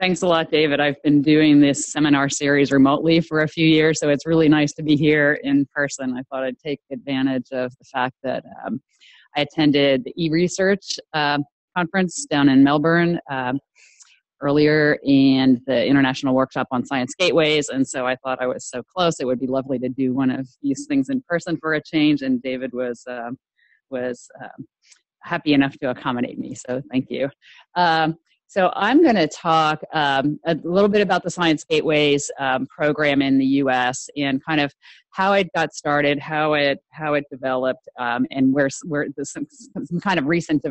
Thanks a lot, David. I've been doing this seminar series remotely for a few years, so it's really nice to be here in person. I thought I'd take advantage of the fact that I attended the e-research conference down in Melbourne earlier and the international workshop on science gateways, and so I thought I was so close. It would be lovely to do one of these things in person for a change, and David was happy enough to accommodate me, so thank you. So I'm going to talk a little bit about the Science Gateways program in the U.S. and kind of how it got started, how it developed, and where there's some kind of recent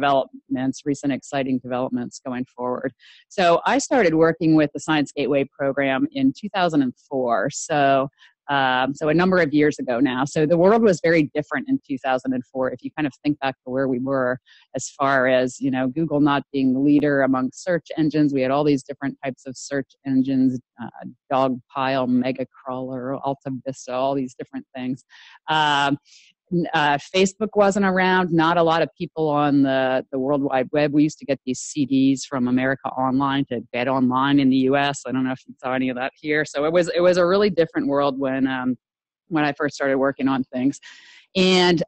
exciting developments going forward. So I started working with the Science Gateway program in 2004. So a number of years ago now. So the world was very different in 2004. If you kind of think back to where we were as far as, you know, Google not being the leader among search engines. We had all these different types of search engines, Dogpile, Megacrawler, Altavista, all these different things. Facebook wasn't around, not a lot of people on the World Wide Web. We used to get these CDs from America Online to Get Online in the US. I don't know if you saw any of that here. So it was a really different world when I first started working on things. And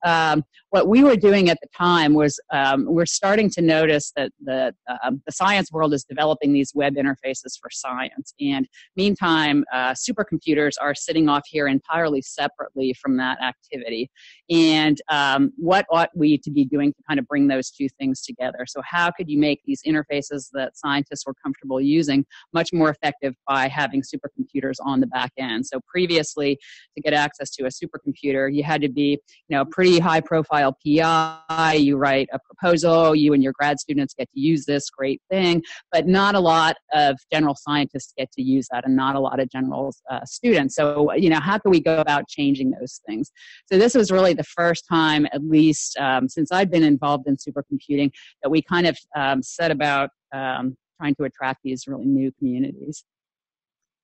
what we were doing at the time was we're starting to notice that the science world is developing these web interfaces for science. And meantime, supercomputers are sitting off here entirely separately from that activity. And what ought we to be doing to kind of bring those two things together? So how could you make these interfaces that scientists were comfortable using much more effective by having supercomputers on the back end? So previously, to get access to a supercomputer, you had to be a pretty high profile PI, you write a proposal, you and your grad students get to use this great thing, but not a lot of general scientists get to use that and not a lot of general students. So, how can we go about changing those things? So this was really the first time, at least since I've been involved in supercomputing, that we kind of set about trying to attract these really new communities.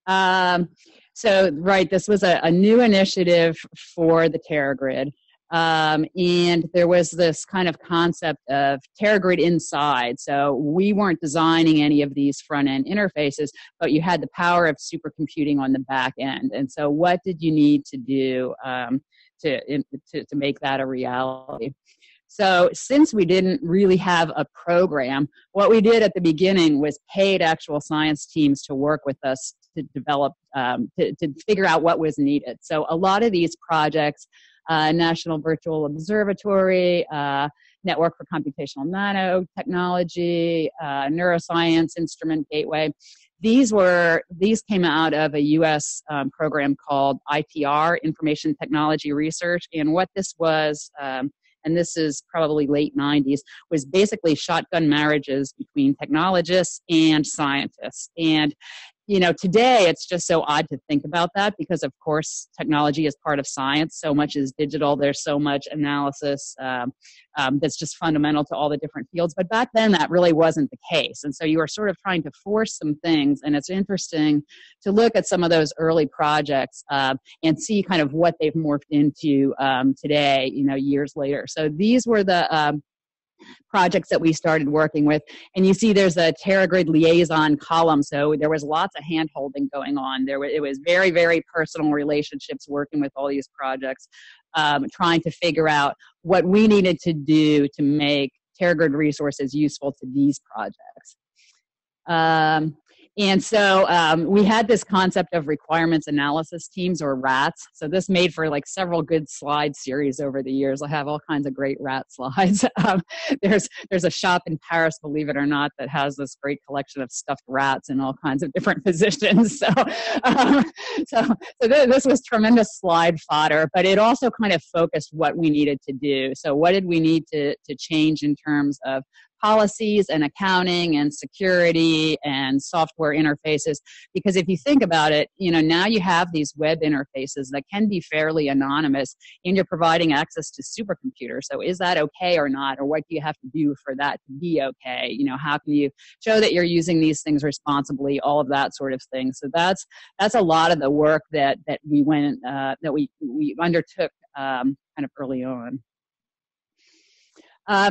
This was a new initiative for the TeraGrid. And there was this kind of concept of TeraGrid inside. So we weren't designing any of these front-end interfaces, but you had the power of supercomputing on the back end. And so what did you need to do to make that a reality? So since we didn't really have a program, what we did at the beginning was paid actual science teams to work with us to develop, to figure out what was needed. So a lot of these projects, National Virtual Observatory, Network for Computational Nanotechnology, Neuroscience Instrument Gateway, These came out of a U.S. program called IPR, Information Technology Research, and what this was, and this is probably late 90s, was basically shotgun marriages between technologists and scientists. And, today it's just so odd to think about that because, of course, technology is part of science. So much is digital. There's so much analysis that's just fundamental to all the different fields. But back then that really wasn't the case. And so you were sort of trying to force some things. And it's interesting to look at some of those early projects and see kind of what they've morphed into today, years later. So these were the projects that we started working with. And you see there's a TeraGrid liaison column. So there was lots of hand-holding going on. It was very, very personal relationships working with all these projects, trying to figure out what we needed to do to make TeraGrid resources useful to these projects. And so we had this concept of requirements analysis teams, or RATs. So this made for like several good slide series over the years. I have all kinds of great RAT slides. There's a shop in Paris, believe it or not, that has this great collection of stuffed rats in all kinds of different positions. So, this was tremendous slide fodder, but it also kind of focused what we needed to do. So what did we need to change in terms of policies and accounting and security and software interfaces? Because if you think about it, now you have these web interfaces that can be fairly anonymous and you're providing access to supercomputers. So is that okay or not? Or what do you have to do for that to be okay? How can you show that you're using these things responsibly, all of that sort of thing. So that's a lot of the work that we went, that we undertook kind of early on.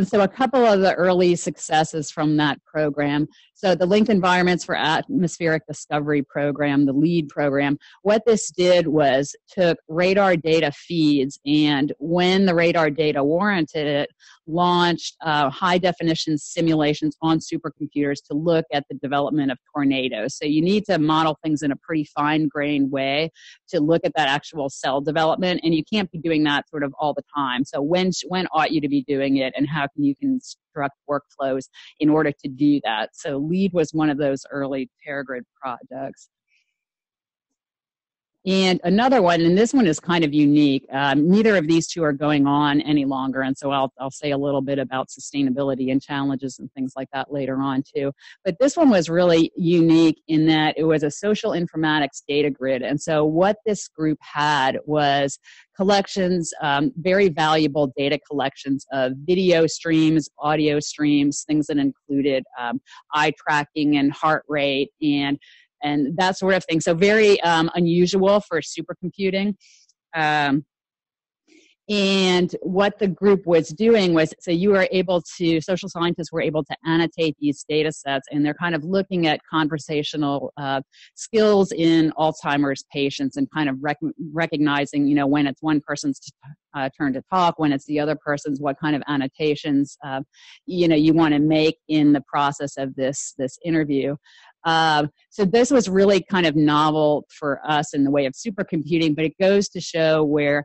So a couple of the early successes from that program, So the Linked Environments for Atmospheric Discovery Program, the LEAD program, what this did was took radar data feeds, and when the radar data warranted it, launched high-definition simulations on supercomputers to look at the development of tornadoes. So you need to model things in a pretty fine-grained way to look at that actual cell development, and you can't be doing that sort of all the time. So when ought you to be doing it, and how can you construct workflows in order to do that? So LEAD was one of those early TeraGrid projects. And another one, and this one is kind of unique, neither of these two are going on any longer, and so I'll say a little bit about sustainability and challenges and things like that later on too. But this one was really unique in that it was a social informatics data grid, and so what this group had was collections, very valuable data collections of video streams, audio streams, things that included eye tracking and heart rate and that sort of thing. So very unusual for supercomputing. And what the group was doing was, so you were able to, social scientists were able to annotate these data sets, and they're kind of looking at conversational skills in Alzheimer's patients and kind of recognizing, you know, when it's one person's turn to talk, when it's the other person's, what kind of annotations, you know, you want to make in the process of this interview. So this was really kind of novel for us in the way of supercomputing, but it goes to show where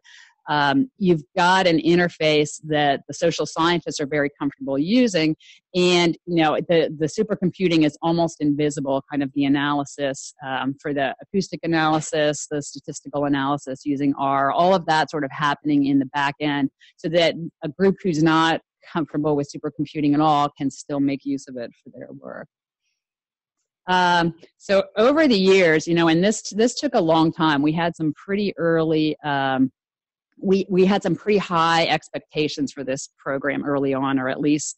you've got an interface that the social scientists are very comfortable using, and you know the supercomputing is almost invisible, kind of the analysis for the acoustic analysis, the statistical analysis using R, all of that sort of happening in the back end, so that a group who's not comfortable with supercomputing at all can still make use of it for their work. So over the years, you know, and this took a long time. We had some pretty early, we had some pretty high expectations for this program early on, or at least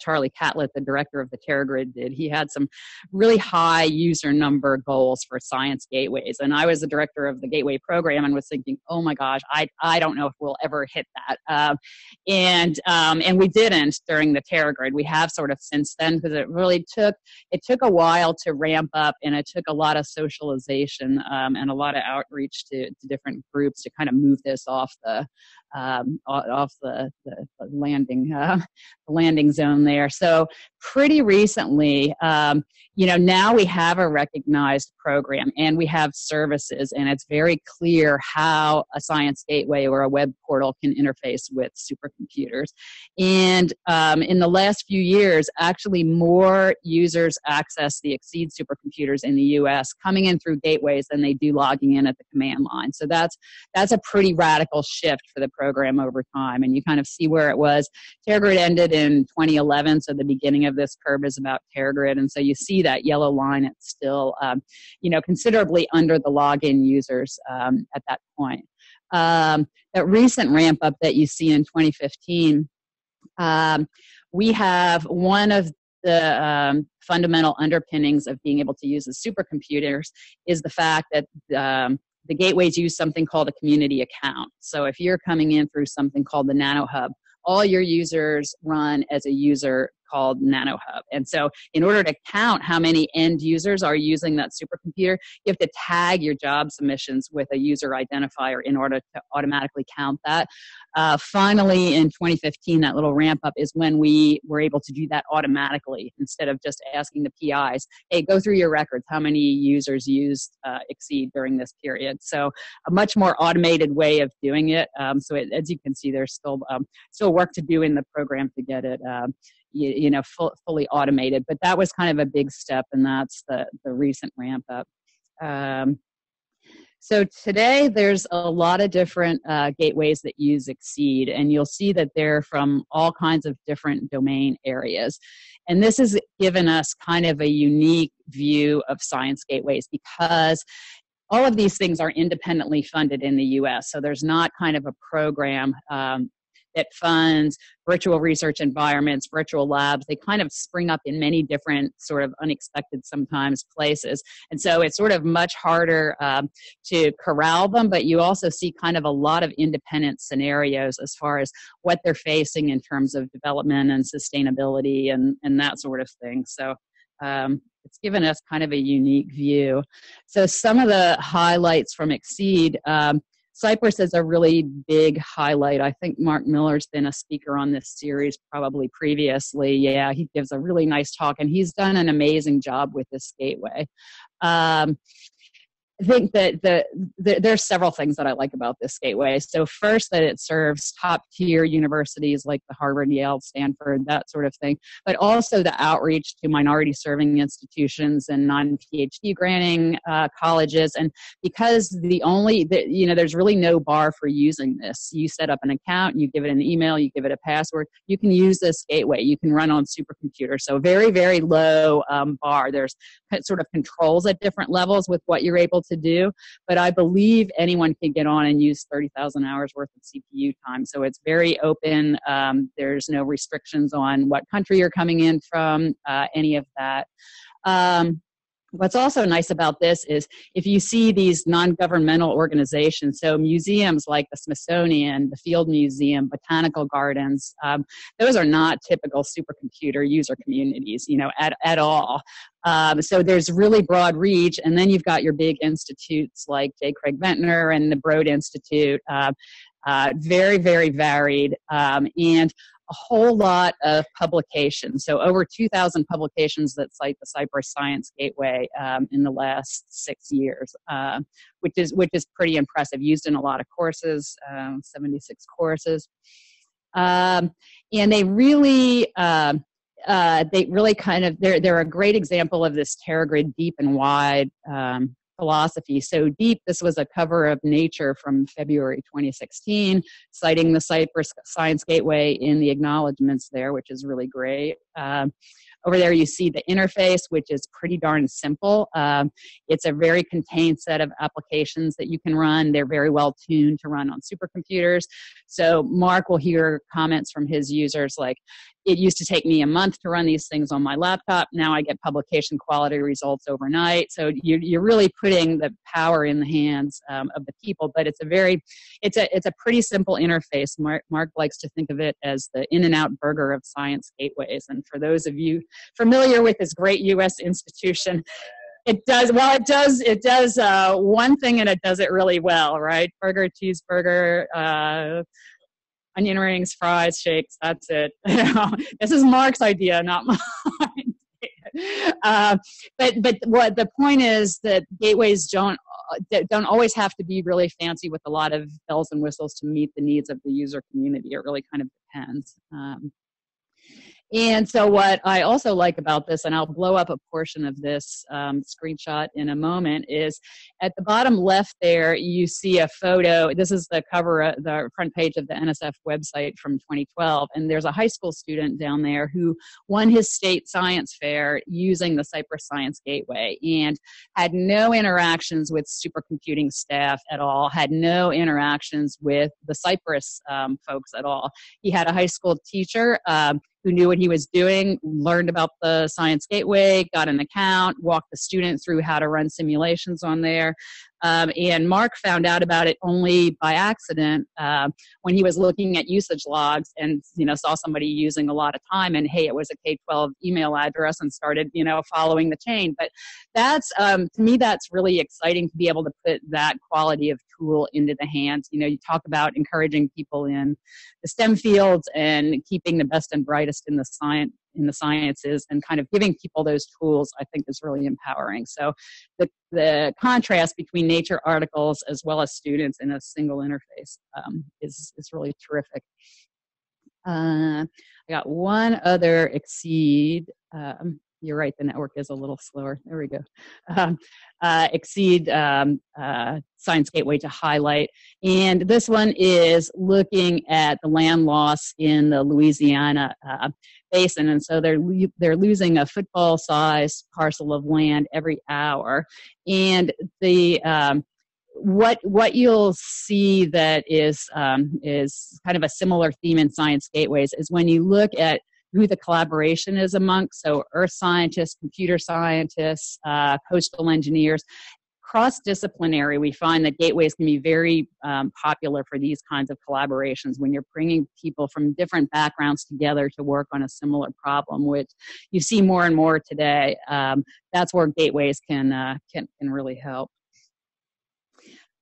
Charlie Catlett, the director of the TeraGrid, did. He had some really high user number goals for science gateways. And I was the director of the gateway program and was thinking, oh my gosh, I don't know if we'll ever hit that. And we didn't during the TeraGrid. We have sort of since then, because it really took a while to ramp up, and it took a lot of socialization and a lot of outreach to different groups to kind of move this off the landing zone there. So pretty recently, you know, now we have a recognized program and we have services, and it's very clear how a science gateway or a web portal can interface with supercomputers. And in the last few years, actually more users access the XSEDE supercomputers in the US coming in through gateways than they do logging in at the command line. So that's a pretty radical shift for the program over time, and you kind of see where it was. TeraGrid ended in 2011, so the beginning of this curve is about TeraGrid, and so you see that yellow line. It's still, you know, considerably under the login users at that point. That recent ramp up that you see in 2015, we have one of the fundamental underpinnings of being able to use the supercomputers is the fact that the gateways use something called a community account. So if you're coming in through something called the NanoHub, all your users run as a user called NanoHub. And so in order to count how many end users are using that supercomputer, you have to tag your job submissions with a user identifier in order to automatically count that. Finally, in 2015, that little ramp up is when we were able to do that automatically instead of just asking the PIs, hey, go through your records, how many users used XSEDE during this period. So a much more automated way of doing it. So as you can see, there's still work to do in the program to get it you know, fully automated, but that was kind of a big step, and that's the recent ramp up. So today there's a lot of different gateways that use XSEDE, and you'll see that they're from all kinds of different domain areas. And this has given us kind of a unique view of science gateways, because all of these things are independently funded in the US, so there's not kind of a program that funds virtual research environments, virtual labs. They kind of spring up in many different sort of unexpected sometimes places. And so it's sort of much harder to corral them, but you also see kind of a lot of independent scenarios as far as what they're facing in terms of development and sustainability and that sort of thing. So It's given us kind of a unique view. So some of the highlights from XSEDE, Cypress is a really big highlight. I think Mark Miller's been a speaker on this series probably previously. Yeah, he gives a really nice talk, and he's done an amazing job with this gateway. I think that there's several things that I like about this gateway. So first, that it serves top-tier universities like the Harvard, Yale, Stanford, that sort of thing, but also the outreach to minority-serving institutions and non-PhD granting colleges. And because there's really no bar for using this. You set up an account, you give it an email, you give it a password. You can use this gateway. You can run on supercomputers. So very, very low bar. There's sort of controls at different levels with what you're able to do, but I believe anyone can get on and use 30,000 hours worth of CPU time. So it's very open. There's no restrictions on what country you're coming in from, any of that. What's also nice about this is if you see these non-governmental organizations, so museums like the Smithsonian, the Field Museum, botanical gardens, those are not typical supercomputer user communities, at all. So there's really broad reach, and then you've got your big institutes like J. Craig Venter and the Broad Institute, very, very varied, and a whole lot of publications. So over 2,000 publications that cite the Cypress Science Gateway in the last 6 years, which is pretty impressive. Used in a lot of courses, 76 courses, and they're a great example of this TeraGrid deep and wide philosophy. So deep, this was a cover of Nature from February 2016, citing the Cypress Science Gateway in the acknowledgments there, which is really great. Over there you see the interface, which is pretty darn simple. It's a very contained set of applications that you can run. They're very well tuned to run on supercomputers. So Mark will hear comments from his users like, it used to take me a month to run these things on my laptop. Now I get publication quality results overnight. So you're really putting the power in the hands of the people, but it's a pretty simple interface. Mark likes to think of it as the In-N-Out Burger of science gateways. And for those of you familiar with this great U.S. institution, it does one thing, and it does it really well, right? Burger, cheeseburger, onion rings, fries, shakes, that's it. This is Mark's idea, not mine. But what the point is that gateways don't always have to be really fancy with a lot of bells and whistles to meet the needs of the user community. It really kind of depends. And so what I also like about this, and I'll blow up a portion of this screenshot in a moment, is at the bottom left there, you see a photo. This is the cover, the front page of the NSF website from 2012. And there's a high school student down there who won his state science fair using the Cypress Science Gateway and had no interactions with supercomputing staff at all, had no interactions with the Cypress folks at all. He had a high school teacher who knew what he was doing, learned about the Science Gateway, got an account, walked the student through how to run simulations on there. And Mark found out about it only by accident when he was looking at usage logs and saw somebody using a lot of time, and hey, it was a K-12 email address, and started following the chain. But that's to me, that's really exciting to be able to put that quality of tool into the hands. You talk about encouraging people in the STEM fields and keeping the best and brightest in the sciences, and kind of giving people those tools, I think, is really empowering. So the contrast between Nature articles as well as students in a single interface is really terrific. I got one other XSEDE. You're right, the network is a little slower. There we go. XSEDE Science Gateway to highlight. And this one is looking at the land loss in the Louisiana basin. And so they're losing a football-sized parcel of land every hour. And the what you'll see that is kind of a similar theme in Science Gateways is when you look at who the collaboration is amongst, so earth scientists, computer scientists, coastal engineers, cross-disciplinary, we find that gateways can be very popular for these kinds of collaborations when you're bringing people from different backgrounds together to work on a similar problem, which you see more and more today. That's where gateways can really help.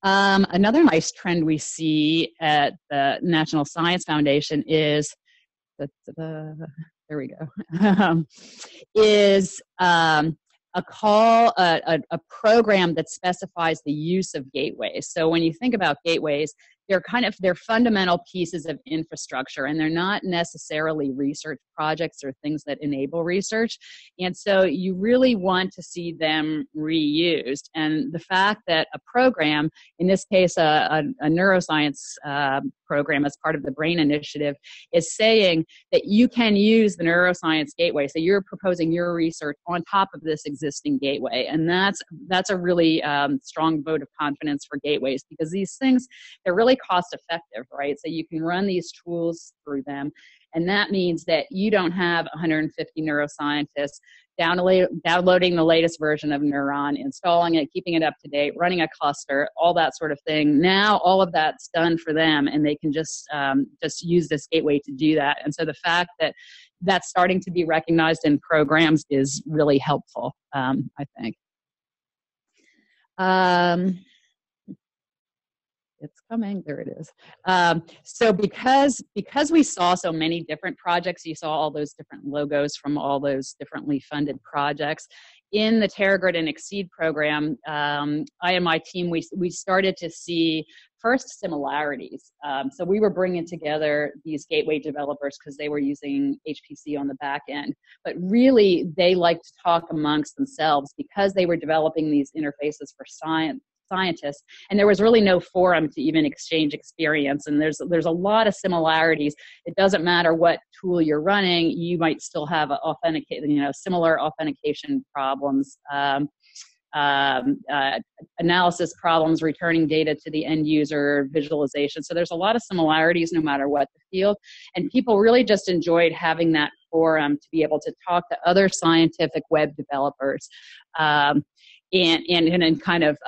Another nice trend we see at the National Science Foundation is, there we go, a program that specifies the use of gateways. So when you think about gateways, they're fundamental pieces of infrastructure, and they're not necessarily research projects or things that enable research. And so you really want to see them reused. And the fact that a program, in this case a neuroscience program as part of the BRAIN Initiative, is saying that you can use the neuroscience gateway. So you're proposing your research on top of this existing gateway. And that's a really strong vote of confidence for gateways, because these things, they're really cost effective, right? So you can run these tools through them. And that means that you don't have 150 neuroscientists downloading the latest version of Neuron, installing it, keeping it up to date, running a cluster, all that sort of thing. Now all of that's done for them, and they can just use this gateway to do that. And so the fact that that's starting to be recognized in programs is really helpful, I think. It's coming, there it is. So because we saw so many different projects, you saw all those different logos from all those differently funded projects. In the TeraGrid and XSEDE program, I and my team, we started to see first similarities. So we were bringing together these gateway developers because they were using HPC on the back end. But really, they liked to talk amongst themselves because they were developing these interfaces for scientists, and there was really no forum to even exchange experience. And there's a lot of similarities. It doesn't matter what tool you're running, you might still have similar authentication problems, analysis problems, returning data to the end user, visualization. So there's a lot of similarities no matter what the field. And people really just enjoyed having that forum to be able to talk to other scientific web developers and kind of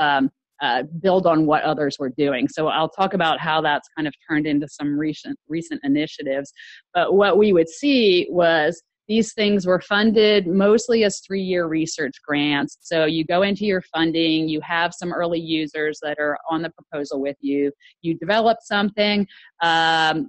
build on what others were doing. So I'll talk about how that's kind of turned into some recent initiatives. But what we would see was these things were funded mostly as three-year research grants. So you go into your funding, you have some early users that are on the proposal with you, you develop something,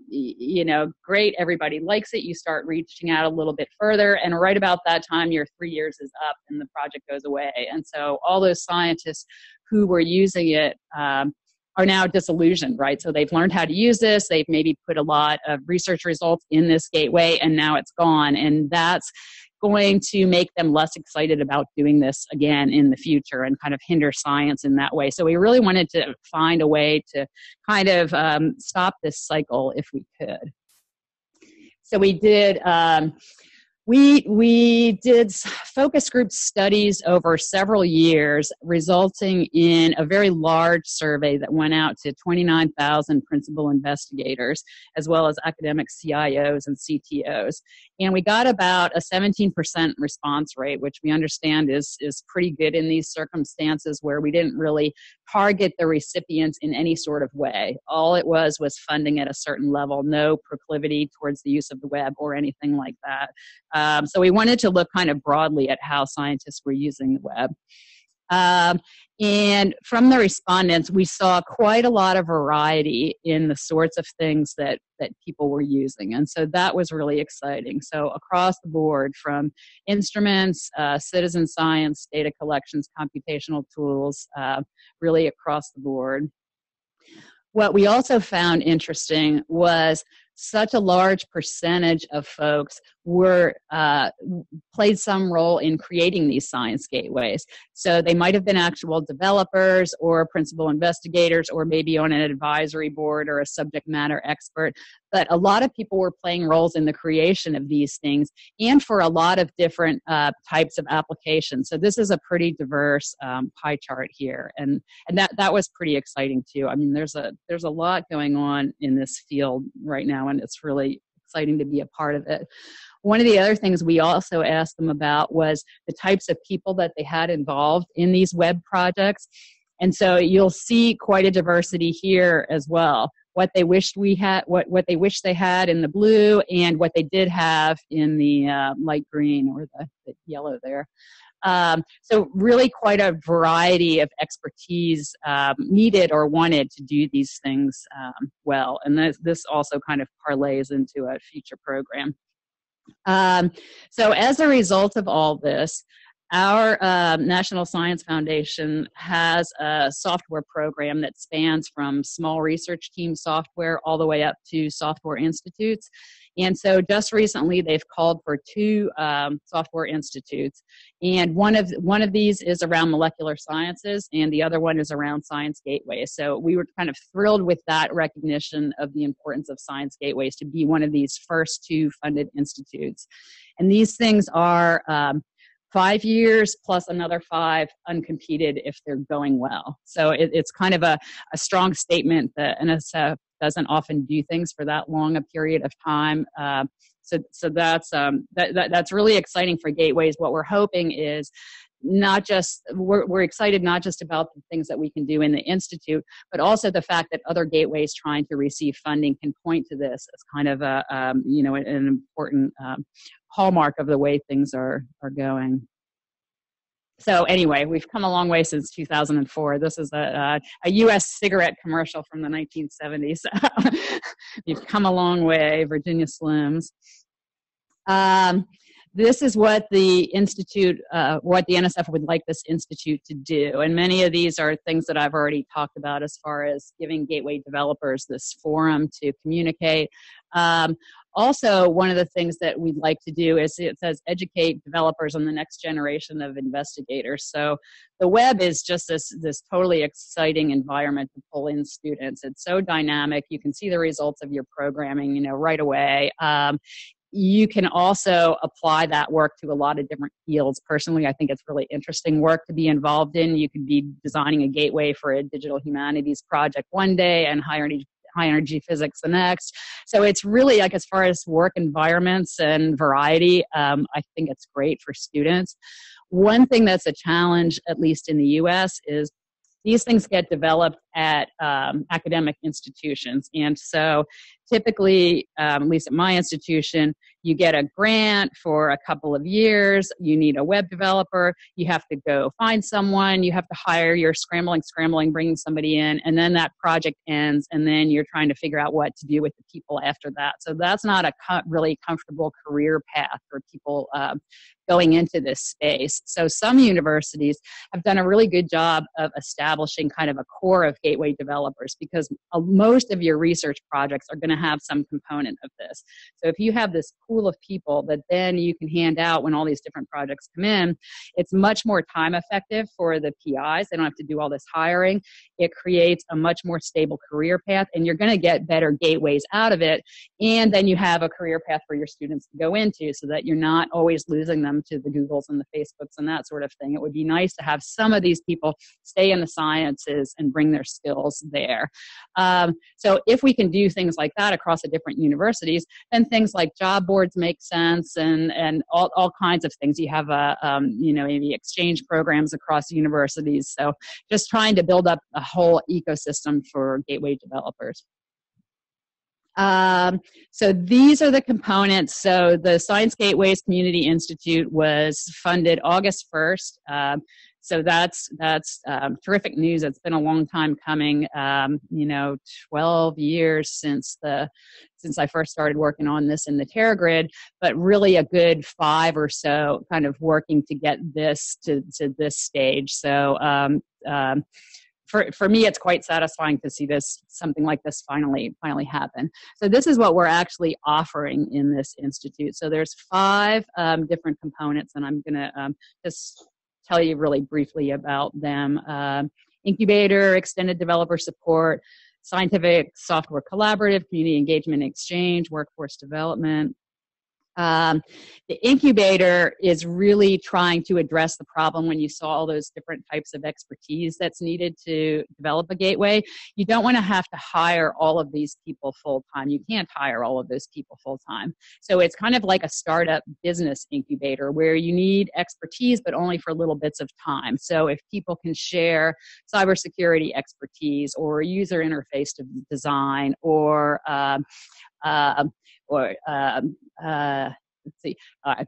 you know, great, everybody likes it, you start reaching out a little bit further, and right about that time, your 3 years is up and the project goes away. And so all those scientists who were using it are now disillusioned, right? So they've learned how to use this, they've maybe put a lot of research results in this gateway, and now it's gone. And that's going to make them less excited about doing this again in the future and kind of hinder science in that way. So we really wanted to find a way to kind of stop this cycle if we could. So we did, we did focus group studies over several years, resulting in a very large survey that went out to 29,000 principal investigators, as well as academic CIOs and CTOs. And we got about a 17% response rate, which we understand is pretty good in these circumstances where we didn't really target the recipients in any sort of way. All it was funding at a certain level, no proclivity towards the use of the web or anything like that. So we wanted to look kind of broadly at how scientists were using the web. And from the respondents, we saw quite a lot of variety in the sorts of things that people were using. And so that was really exciting. So across the board, from instruments, citizen science, data collections, computational tools, really across the board. What we also found interesting was such a large percentage of folks played some role in creating these science gateways. So they might have been actual developers or principal investigators, or maybe on an advisory board or a subject matter expert. But a lot of people were playing roles in the creation of these things, and for a lot of different types of applications. So this is a pretty diverse pie chart here, and that was pretty exciting too. I mean, there's a lot going on in this field right now, and it's really exciting to be a part of it. One of the other things we also asked them about was the types of people that they had involved in these web projects. And so you'll see quite a diversity here as well. What they wished we had, what they wished they had in the blue, and what they did have in the light green or the yellow there. So really quite a variety of expertise needed or wanted to do these things well. And this also kind of parlays into a future program. So as a result of all this, our National Science Foundation has a software program that spans from small research team software all the way up to software institutes. And so just recently they've called for two software institutes. And one of these is around molecular sciences and the other one is around Science Gateway. So we were kind of thrilled with that recognition of the importance of Science Gateways to be one of these first two funded institutes. And these things are 5 years plus another 5 uncompeted if they're going well. So it's kind of a strong statement that NSF doesn't often do things for that long a period of time. So that's really exciting for Gateways. What we're hoping is not just, we're excited not just about the things that we can do in the institute, but also the fact that other Gateways trying to receive funding can point to this as kind of a, you know, an important hallmark of the way things are going. So anyway, we've come a long way since 2004. This is a U.S. cigarette commercial from the 1970s. You've come a long way, Virginia Slims. This is what the institute, what the NSF would like this institute to do. And many of these are things that I've already talked about as far as giving Gateway developers this forum to communicate. Also, one of the things that we'd like to do is, it says, educate developers on the next generation of investigators. So the web is just this totally exciting environment to pull in students. It's so dynamic. You can see the results of your programming, you know, right away. You can also apply that work to a lot of different fields. Personally, I think it's really interesting work to be involved in. You could be designing a gateway for a digital humanities project one day and high energy physics the next. So it's really, like, as far as work environments and variety, I think it's great for students. One thing that's a challenge, at least in the US, is these things get developed at academic institutions. And so typically, at least at my institution, you get a grant for a couple of years, you need a web developer, you have to go find someone, you have to hire, you're scrambling, bringing somebody in, and then that project ends, and then you're trying to figure out what to do with the people after that. So that's not a really comfortable career path for people going into this space. So some universities have done a really good job of establishing kind of a core of Gateway developers, because most of your research projects are going to have some component of this. So if you have this pool of people that then you can hand out when all these different projects come in, it's much more time effective for the PIs. They don't have to do all this hiring. It creates a much more stable career path, and you're going to get better Gateways out of it. And then you have a career path for your students to go into, so that you're not always losing them to the Googles and the Facebooks and that sort of thing. It would be nice to have some of these people stay in the sciences and bring their skills there. So if we can do things like that across the different universities, then things like job boards make sense, and all kinds of things. You have you know, maybe exchange programs across universities. So just trying to build up a whole ecosystem for Gateway developers. So these are the components. So the Science Gateways Community Institute was funded August 1st. So that's terrific news. It's been a long time coming, you know, 12 years since I first started working on this in the TeraGrid, but really a good 5 or so kind of working to get this to this stage. So for me, it's quite satisfying to see this, something like this finally happen. So this is what we're actually offering in this institute. So there's 5 different components, and I'm gonna just tell you really briefly about them. Incubator, extended developer support, scientific software collaborative, community engagement and exchange, workforce development. The incubator is really trying to address the problem when you saw all those different types of expertise that's needed to develop a gateway. You don't want to have to hire all of these people full-time. You can't hire all of those people full-time. So it's kind of like a startup business incubator where you need expertise, but only for little bits of time. So if people can share cybersecurity expertise or user interface design or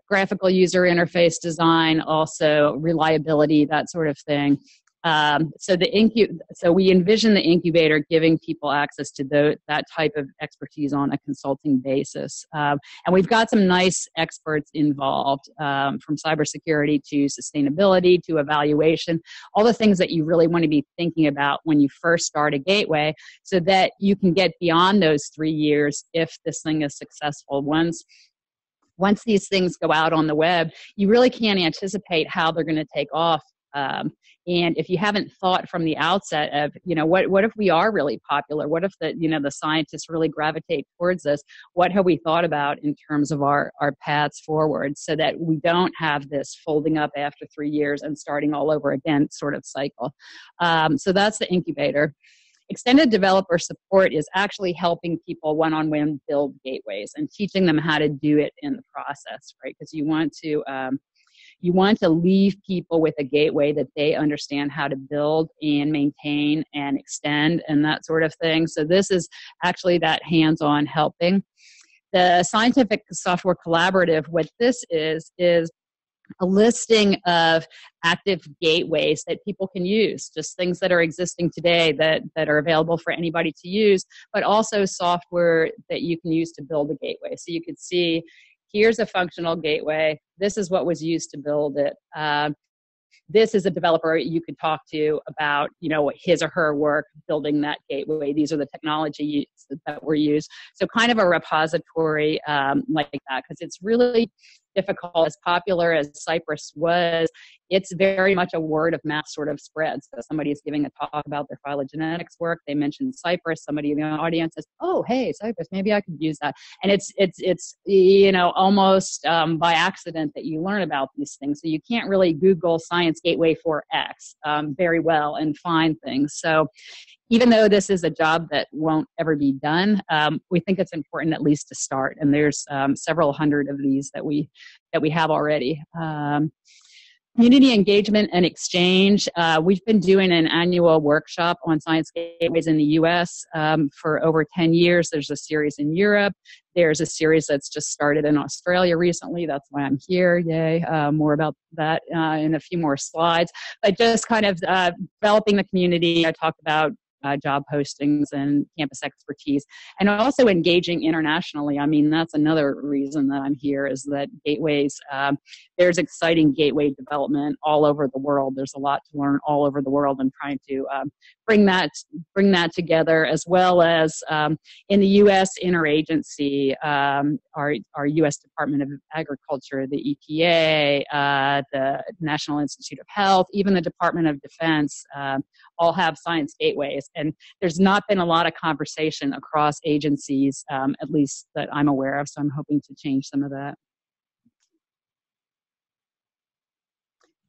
graphical user interface design, also reliability, that sort of thing. So we envision the incubator giving people access to that type of expertise on a consulting basis. And we've got some nice experts involved, from cybersecurity to sustainability to evaluation, all the things that you really want to be thinking about when you first start a gateway so that you can get beyond those 3 years if this thing is successful. Once these things go out on the web, you really can't anticipate how they're going to take off. And if you haven't thought from the outset of, what if we are really popular? What if the scientists really gravitate towards us? What have we thought about in terms of our paths forward so that we don't have this folding up after 3 years and starting all over again sort of cycle? So that's the incubator. Extended developer support is actually helping people one-on-one build gateways and teaching them how to do it in the process, right? Because you want to leave people with a gateway that they understand how to build and maintain and extend and that sort of thing. So this is actually that hands-on helping. The Scientific Software Collaborative, what this is a listing of active gateways that people can use, just things that are existing today that are available for anybody to use, but also software that you can use to build a gateway. So you could see, here's a functional gateway. This is what was used to build it. This is a developer you could talk to about, his or her work building that gateway. These are the technologies that were used. So kind of a repository like that, because it's really difficult. As popular as Cypress was, it's very much a word of mouth sort of spread. So somebody is giving a talk about their phylogenetics work. They mentioned Cypress. Somebody in the audience says, "Oh, hey, Cypress, maybe I could use that." And it's almost by accident that you learn about these things. So you can't really Google Science Gateway for X very well and find things. So even though this is a job that won't ever be done, we think it's important at least to start. And there's several hundred of these that we have already. Community engagement and exchange. We've been doing an annual workshop on science gateways in the US for over 10 years. There's a series in Europe. There's a series that's just started in Australia recently. That's why I'm here. Yay. More about that in a few more slides. But just kind of developing the community. I talked about job postings and campus expertise, and also engaging internationally. I mean, that's another reason that I'm here, is that gateways, there's exciting gateway development all over the world. There's a lot to learn all over the world, and trying to bring that together, as well as in the U.S. interagency, our U.S. Department of Agriculture, the EPA, the National Institute of Health, even the Department of Defense, all have science gateways. And there's not been a lot of conversation across agencies, at least that I'm aware of, so I'm hoping to change some of that.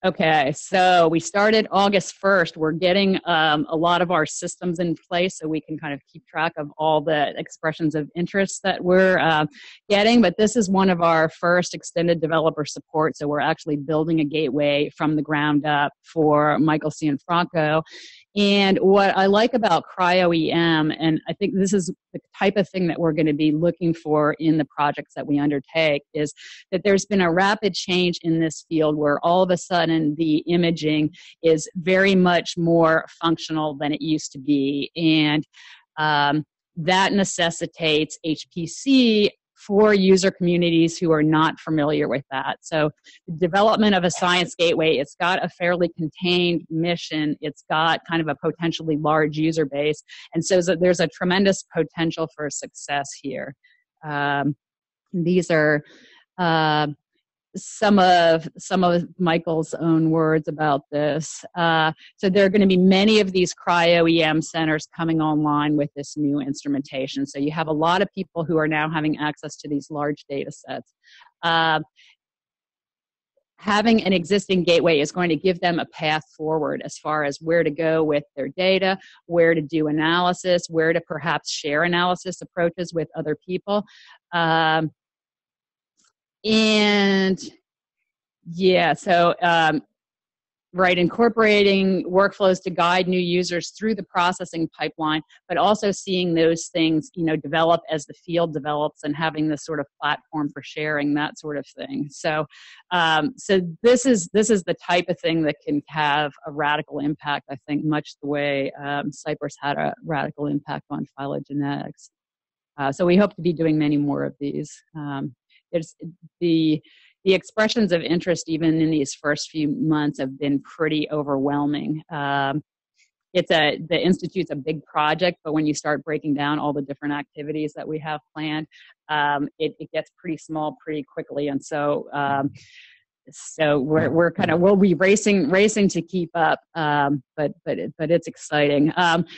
Okay, so we started August 1st. We're getting a lot of our systems in place so we can kind of keep track of all the expressions of interest that we're getting, but this is one of our first extended developer support. So we're actually building a gateway from the ground up for Michael Cianfrocco. And what I like about cryo-EM, and I think this is the type of thing that we're going to be looking for in the projects that we undertake, is that there's been a rapid change in this field where all of a sudden the imaging is very much more functional than it used to be. And that necessitates HPC for user communities who are not familiar with that. So the development of a science gateway, it's got a fairly contained mission. It's got kind of a potentially large user base. And so there's a tremendous potential for success here. These are some of Michael's own words about this. So there are going to be many of these cryo-EM centers coming online with this new instrumentation. So you have a lot of people who are now having access to these large data sets. Having an existing gateway is going to give them a path forward as far as where to go with their data, where to do analysis, where to perhaps share analysis approaches with other people. Incorporating workflows to guide new users through the processing pipeline, but also seeing those things, develop as the field develops and having this sort of platform for sharing, that sort of thing. So, this is the type of thing that can have a radical impact, I think, much the way Cypress had a radical impact on phylogenetics. So we hope to be doing many more of these. There's the expressions of interest, even in these first few months, have been pretty overwhelming. The Institute's a big project, but when you start breaking down all the different activities that we have planned, it gets pretty small pretty quickly, and so we'll be racing to keep up. But it's exciting.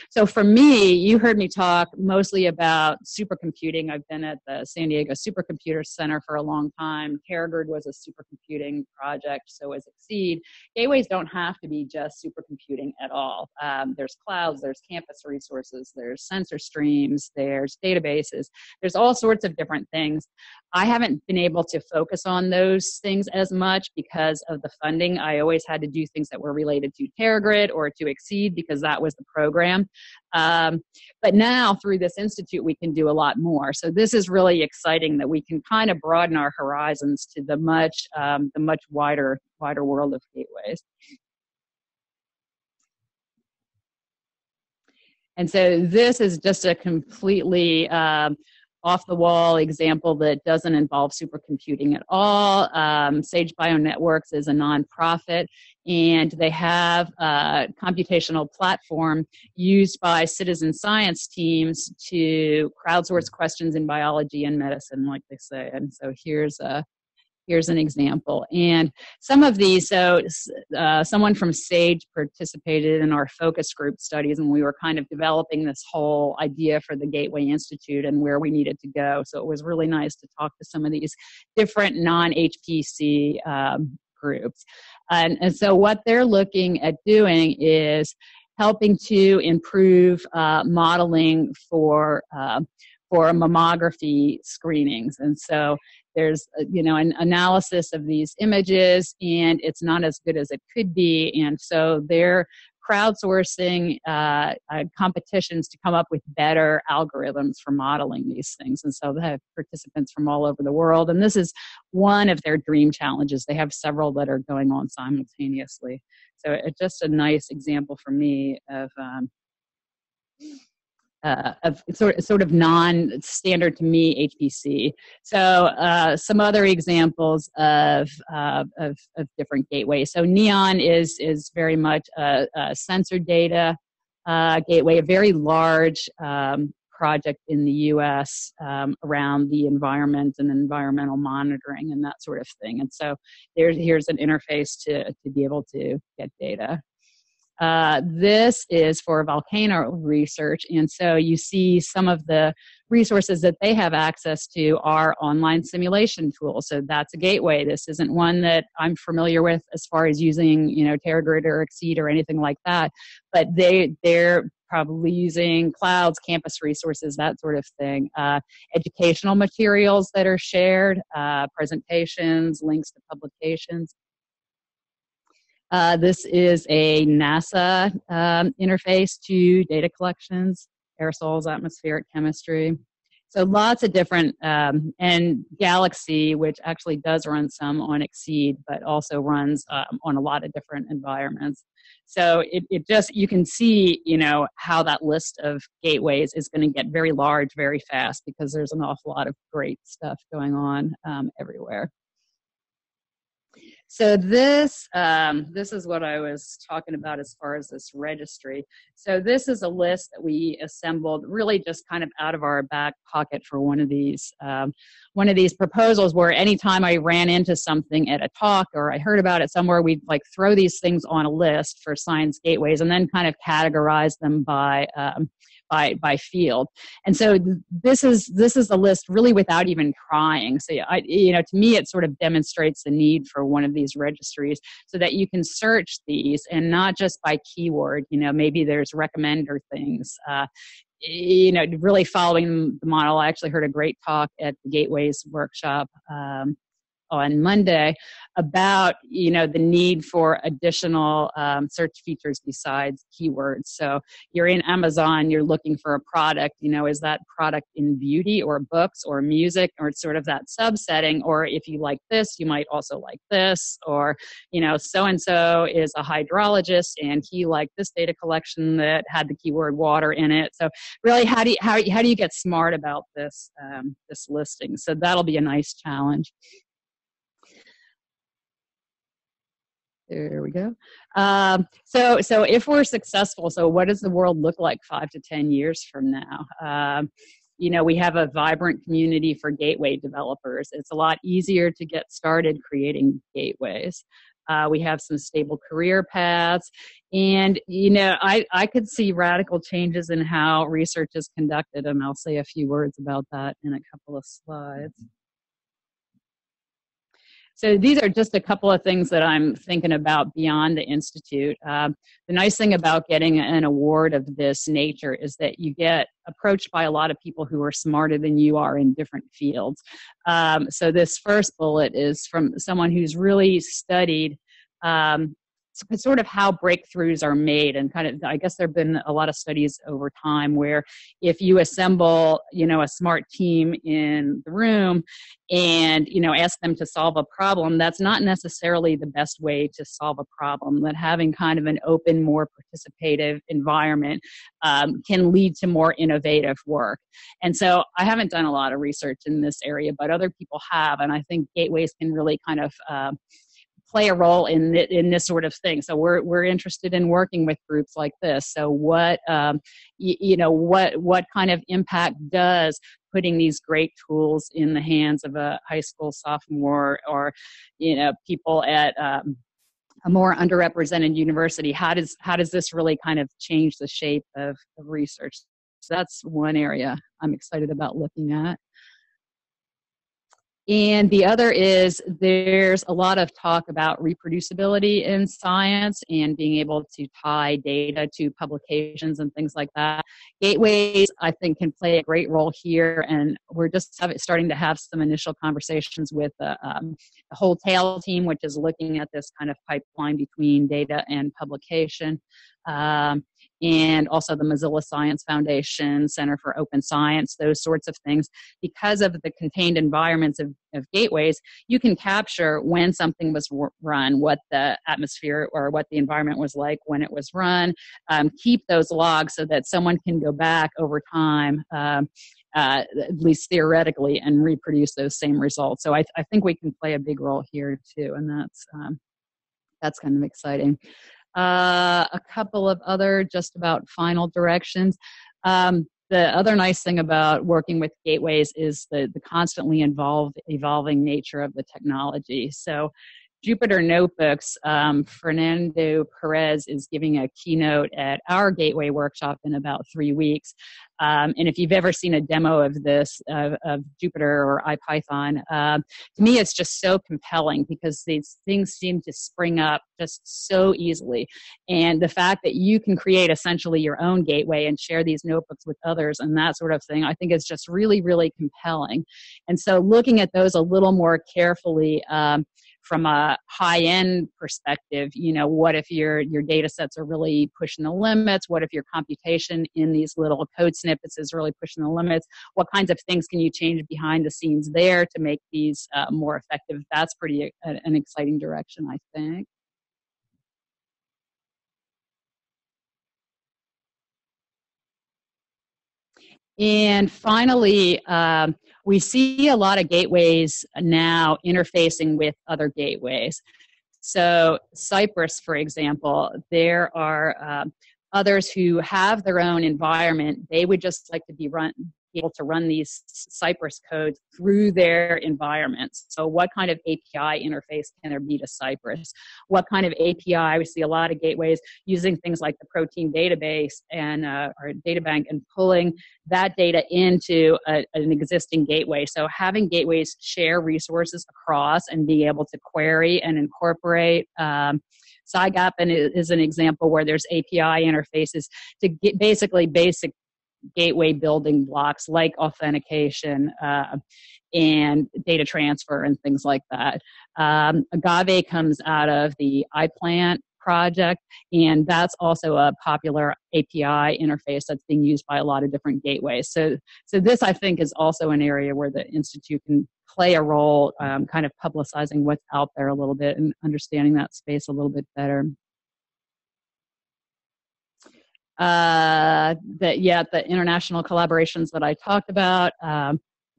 So for me, you heard me talk mostly about supercomputing. I've been at the San Diego Supercomputer Center for a long time. TeraGrid was a supercomputing project, so was XSEDE. Gateways don't have to be just supercomputing at all. There's clouds, there's campus resources, there's sensor streams, there's databases, there's all sorts of different things. I haven't been able to focus on those things as much because of the funding. I always had to do things that were related to TeraGrid or to XSEDE because that was the program. But now through this institute, we can do a lot more. So this is really exciting that we can kind of broaden our horizons to the much wider world of gateways. And so this is just a completely off-the-wall example that doesn't involve supercomputing at all. Sage Bionetworks is a nonprofit, and they have a computational platform used by citizen science teams to crowdsource questions in biology and medicine, like they say. And so here's an example. And some of these, someone from Sage participated in our focus group studies, and we were kind of developing this whole idea for the Gateway Institute and where we needed to go. So it was really nice to talk to some of these different non-HPC groups. And so what they're looking at doing is helping to improve modeling for mammography screenings. And so there's, an analysis of these images, and it's not as good as it could be. And so they're crowdsourcing competitions to come up with better algorithms for modeling these things. And so they have participants from all over the world. And this is one of their dream challenges. They have several that are going on simultaneously. So it's just a nice example for me of sort of non-standard to me HPC. So some other examples of different gateways. So NEON is very much a sensor data gateway, a very large project in the U.S. Around the environment and environmental monitoring and that sort of thing. And so here's an interface to be able to get data. This is for volcano research, and so you see some of the resources that they have access to are online simulation tools. So that's a gateway. This isn't one that I'm familiar with as far as using, TeraGrid or XSEDE or anything like that, but they're probably using clouds, campus resources, that sort of thing. Educational materials that are shared, presentations, links to publications. This is a NASA interface to data collections, aerosols, atmospheric chemistry. So lots of different, and Galaxy, which actually does run some on XSEDE, but also runs on a lot of different environments. So you can see, how that list of gateways is going to get very large very fast because there's an awful lot of great stuff going on everywhere. So this, this is what I was talking about as far as this registry. So this is a list that we assembled really just kind of out of our back pocket for one of these proposals, where anytime I ran into something at a talk or I heard about it somewhere, we'd like throw these things on a list for science gateways and then kind of categorize them by field. And so this is a list really without even trying. So to me it sort of demonstrates the need for one of these registries, so that you can search these and not just by keyword. Maybe there's recommender things, really following the model. I actually heard a great talk at the Gateways workshop on Monday about, the need for additional search features besides keywords. So you're in Amazon, you're looking for a product, is that product in beauty or books or music, or it's sort of that subsetting, or if you like this, you might also like this, or, so-and-so is a hydrologist and he liked this data collection that had the keyword water in it. So really, how do you get smart about this, this listing? So that'll be a nice challenge. There we go. So if we're successful, so what does the world look like 5 to 10 years from now? We have a vibrant community for gateway developers. It's a lot easier to get started creating gateways. We have some stable career paths. And, I could see radical changes in how research is conducted, and I'll say a few words about that in a couple of slides. So these are just a couple of things that I'm thinking about beyond the Institute. The nice thing about getting an award of this nature is that you get approached by a lot of people who are smarter than you are in different fields. So this first bullet is from someone who's really studied sort of how breakthroughs are made, and kind of, I guess there have been a lot of studies over time where if you assemble, a smart team in the room and, ask them to solve a problem, that's not necessarily the best way to solve a problem. That having kind of an open, more participative environment can lead to more innovative work. And so I haven't done a lot of research in this area, but other people have, and I think gateways can really kind of play a role in this sort of thing. So we're interested in working with groups like this. So what what kind of impact does putting these great tools in the hands of a high school sophomore, or people at a more underrepresented university? How does this really kind of change the shape of research? So that's one area I'm excited about looking at. And the other is there's a lot of talk about reproducibility in science and being able to tie data to publications and things like that. Gateways, I think, can play a great role here, and we're just starting to have some initial conversations with the whole TALE team, which is looking at this kind of pipeline between data and publication. And also the Mozilla Science Foundation, Center for Open Science, those sorts of things. Because of the contained environments of gateways, you can capture when something was run, what the atmosphere or what the environment was like when it was run, keep those logs so that someone can go back over time, at least theoretically, and reproduce those same results. So I think we can play a big role here too, and that's kind of exciting. A couple of other just about final directions. The other nice thing about working with gateways is the constantly evolving nature of the technology. So Jupyter Notebooks, Fernando Perez is giving a keynote at our Gateway workshop in about 3 weeks. And if you've ever seen a demo of this, of Jupyter or IPython, to me it's just so compelling because these things seem to spring up just so easily. And the fact that you can create essentially your own gateway and share these notebooks with others and that sort of thing, I think is just really, really compelling. And so looking at those a little more carefully, from a high-end perspective, what if your data sets are really pushing the limits? What if your computation in these little code snippets is really pushing the limits? What kinds of things can you change behind the scenes there to make these more effective? That's pretty an exciting direction, I think. And finally, we see a lot of gateways now interfacing with other gateways. So Cyprus, for example, there are others who have their own environment. They would just like to be able to run these Cypress codes through their environments. So what kind of API interface can there be to Cypress? What kind of API? We see a lot of gateways using things like the protein database and or data bank and pulling that data into an existing gateway. So having gateways share resources across and be able to query and incorporate. SciGAP is an example where there's API interfaces to get basically basic gateway building blocks like authentication and data transfer and things like that. Agave comes out of the iPlant project, and that's also a popular API interface that's being used by a lot of different gateways. So this, I think, is also an area where the Institute can play a role, kind of publicizing what's out there a little bit and understanding that space a little bit better. The international collaborations that I talked about.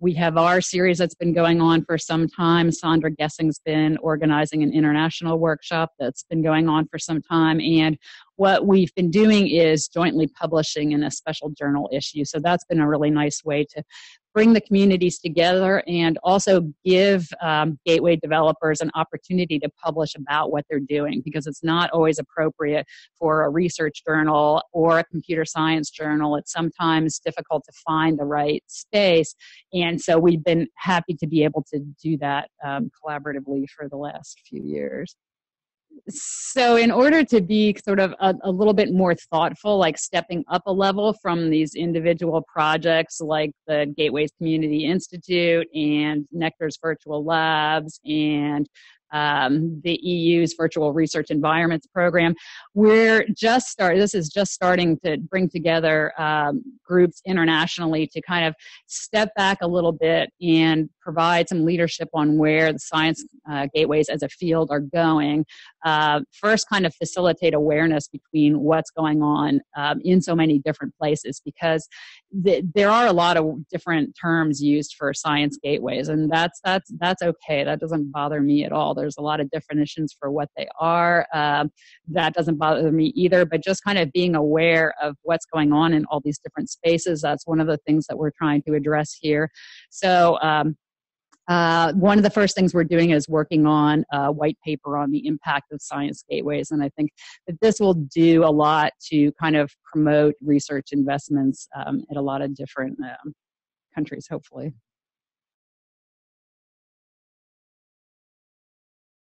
We have our series that's been going on for some time. Sandra Gessing's been organizing an international workshop that's been going on for some time. And what we've been doing is jointly publishing in a special journal issue. So that's been a really nice way to bring the communities together and also give gateway developers an opportunity to publish about what they're doing, because it's not always appropriate for a research journal or a computer science journal. It's sometimes difficult to find the right space. And so we've been happy to be able to do that collaboratively for the last few years. So in order to be sort of a little bit more thoughtful, like stepping up a level from these individual projects like the Gateways Community Institute and Nectar's Virtual Labs and the EU's Virtual Research Environments Program, this is just starting to bring together groups internationally to kind of step back a little bit and provide some leadership on where the science gateways as a field are going. First, kind of facilitate awareness between what's going on in so many different places, because there are a lot of different terms used for science gateways, and that's okay. That doesn't bother me at all. There's a lot of definitions for what they are. That doesn't bother me either, but just kind of being aware of what's going on in all these different spaces, that's one of the things that we're trying to address here. So one of the first things we're doing is working on a white paper on the impact of science gateways, and I think that this will do a lot to kind of promote research investments at a lot of different countries, hopefully.